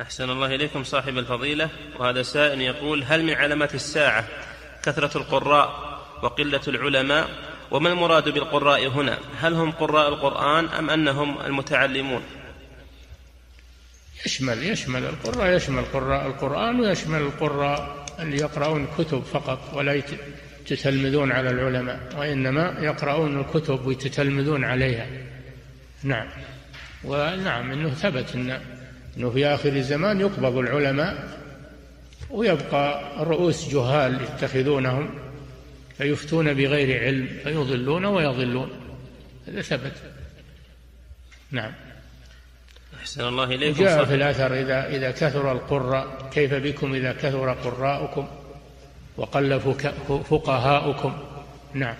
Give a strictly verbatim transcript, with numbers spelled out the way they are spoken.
أحسن الله إليكم صاحب الفضيلة. وهذا سائل يقول: هل من علامات الساعة كثرة القراء وقلة العلماء؟ وما المراد بالقراء هنا؟ هل هم قراء القرآن أم أنهم المتعلمون؟ يشمل يشمل القراء، يشمل قراء القرآن ويشمل القراء اللي يقرؤون كتب فقط ولا يتتلمذون على العلماء، وإنما يقرؤون الكتب ويتتلمذون عليها. نعم، ونعم أنه ثبت أنه أنه في آخر الزمان يقبض العلماء ويبقى رؤوس جهال يتخذونهم فيفتون بغير علم فيضلون ويضلون. هذا ثبت. نعم. أحسن الله إليكم. جاء في الأثر: إذا إذا كثر القراء كيف بكم إذا كثر قراءكم وقل فقهاؤكم. نعم.